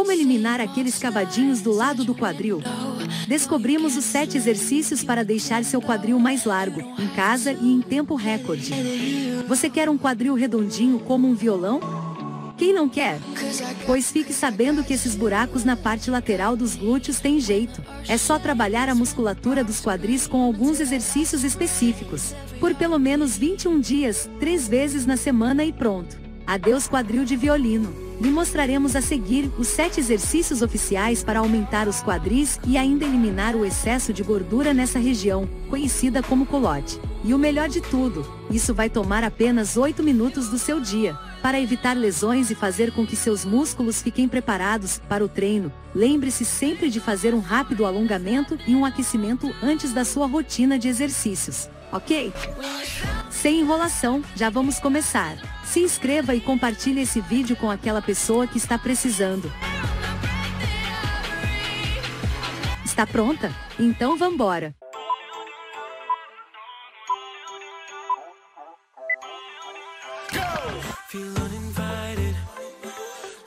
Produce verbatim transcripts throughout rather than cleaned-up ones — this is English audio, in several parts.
como eliminar aqueles cavadinhos do lado do quadril? Descobrimos os sete exercícios para deixar seu quadril mais largo, em casa e em tempo recorde. Você quer um quadril redondinho como um violão? Quem não quer? Pois fique sabendo que esses buracos na parte lateral dos glúteos têm jeito. É só trabalhar a musculatura dos quadris com alguns exercícios específicos, por pelo menos vinte e um dias, três vezes na semana e pronto. Adeus quadril de violino. Lhe mostraremos a seguir os sete exercícios oficiais para aumentar os quadris e ainda eliminar o excesso de gordura nessa região, conhecida como culote. E o melhor de tudo, isso vai tomar apenas oito minutos do seu dia. Para evitar lesões e fazer com que seus músculos fiquem preparados para o treino, lembre-se sempre de fazer um rápido alongamento e um aquecimento antes da sua rotina de exercícios, ok? Sem enrolação, já vamos começar. Se inscreva e compartilhe esse vídeo com aquela pessoa que está precisando. Está pronta? Então vambora! Feel uninvited,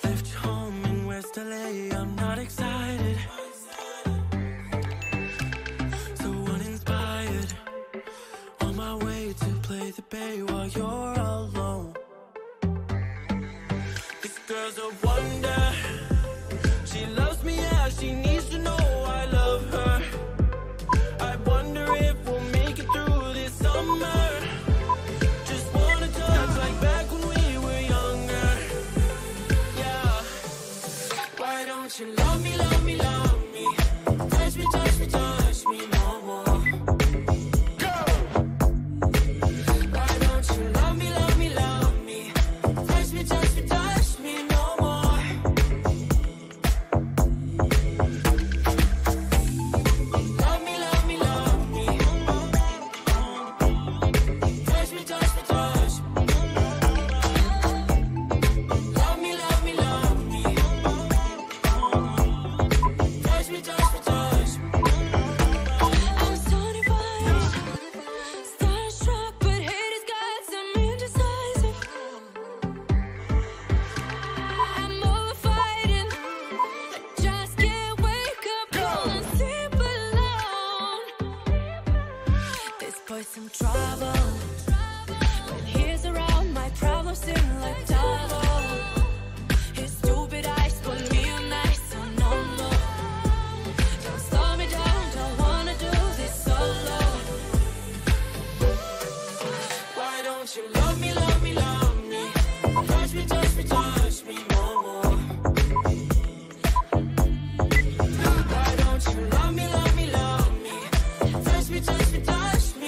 left home in West L A, I'm not excited, so uninspired, on my way to play the bay while you're alone. This girl's a wonder, she loves me as she needs to know I love her, I wonder if we'll make it through this summer. You love me, love me, love me. Touch me, touch me, touch me no more. Go! Why don't you love me, love me, love me? Touch me, touch me, touch me no more. Love me, love me, love me. Touch me, touch me, touch me. Love me, love me, love me. Some trouble, when he's around, my problems seem like double. His stupid eyes put me on ice, so no more. Don't slow me down, don't wanna do this solo. Why don't you love me, love me, love me? Touch me, touch me, touch me no more. Why don't you love me, love me, love me? Touch me, touch me, touch me.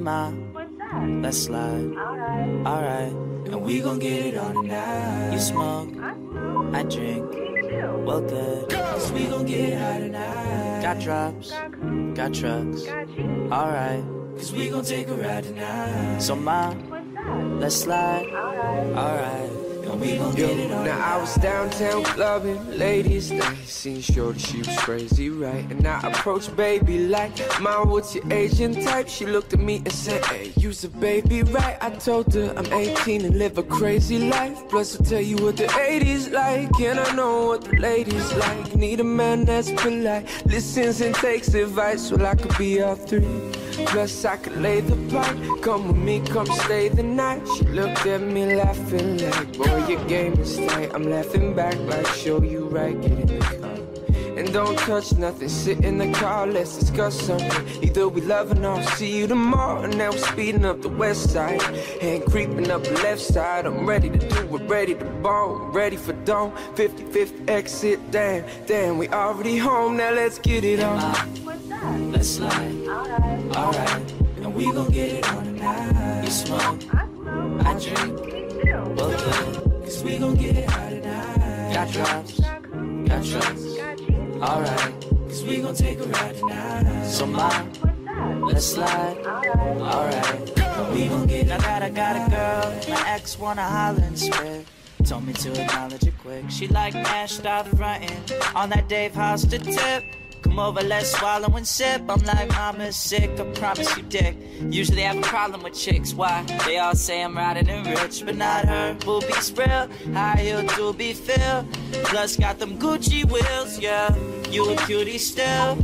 What's that? Let's slide. Alright. Alright. And we gon' get it on tonight. You smoke. I smoke. I drink. Me too. Well, good. Cause we gon' get it high tonight. Got drops. Got, got trucks. Got you. Alright. Cause we gon' take a ride tonight. So, ma. What's that? Let's slide. Alright. Alright. we gon' get it on. Now I was downtown clubbing, ladies night. Seen shorty, she was crazy, right? And I approached baby like, "Ma, what's your Asian type?" She looked at me and said, "Hey, you's a baby, right?" I told her I'm eighteen and live a crazy life. Plus I'll tell you what the eighties like, and I know what the ladies like. Need a man that's polite, listens and takes advice. Well, I could be all three, plus I could lay the pipe. Come with me, come stay the night. She looked at me laughing like, "Boy, your game is tight." I'm laughing back like, "Show you right, get in the car. And don't touch nothing, sit in the car, let's discuss something. Either we love or not, see you tomorrow." And now I'm speeding up the west side, and creeping up the left side. I'm ready to do it, ready to bone, ready for dawn. Fifty-fifth exit, damn, damn, we already home. Now let's get it on. What's that? Let's slide. Alright, alright, and we gon' get it on tonight. You smoke, I smoke, I drink, you too. Both of them, cause we gon' get it out tonight. Got drops, got trucks, got you. Alright, cause we gon' take a ride tonight. So mom, let's slide. Alright, right. We gon' get it. Now that I got a girl, my ex wanna holler and spread. Told me to acknowledge it quick. She like Nash, started running on that Dave Hoster tip. Come over, let's swallow and sip. I'm like, "Mama's sick, I promise you, dick." Usually I have a problem with chicks, why? They all say I'm riding and rich, but not her. Boobies real, high heel do be filled. Plus got them Gucci wheels, yeah. You a cutie still,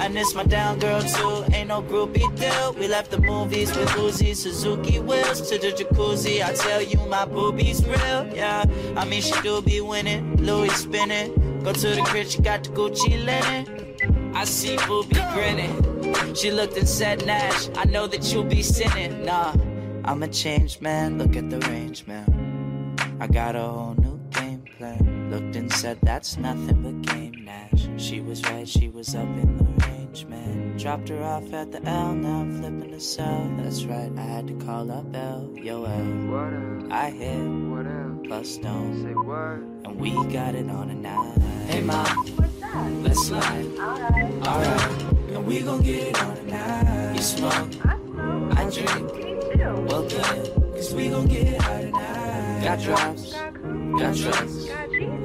and it's my down girl too. Ain't no groupie deal. We left the movies with Uzi, Suzuki wheels to the jacuzzi. I tell you my boobies real, yeah. I mean she do be winning, Louis spinning. Go to the crib, she got the Gucci linen. I see Boobie grinning. She looked and said, "Nash, I know that you be sinning." Nah, I'm a changed man, look at the range, man. I got a whole new game plan. Looked and said, "That's nothing but game, Nash." She was right, she was up in the range, man. Dropped her off at the L, now I'm flipping the cell. That's right, I had to call up L. Yo, L, what up? I hit, what up? Plus don't say what. And we got it on a night. Hey, mom, let's slide. Alright, alright, and we gon' get it on tonight. You smoke, I smoke, I drink, me too. Well good, cause we gon' get it out tonight. Got drops, got drugs,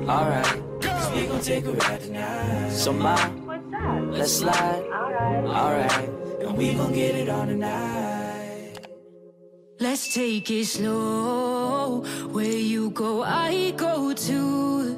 alright, cause we gon' take a ride tonight. So mom, what's that? Let's slide. Alright, alright, and we gon' get it on tonight. Let's take it slow. Where you go, I go too.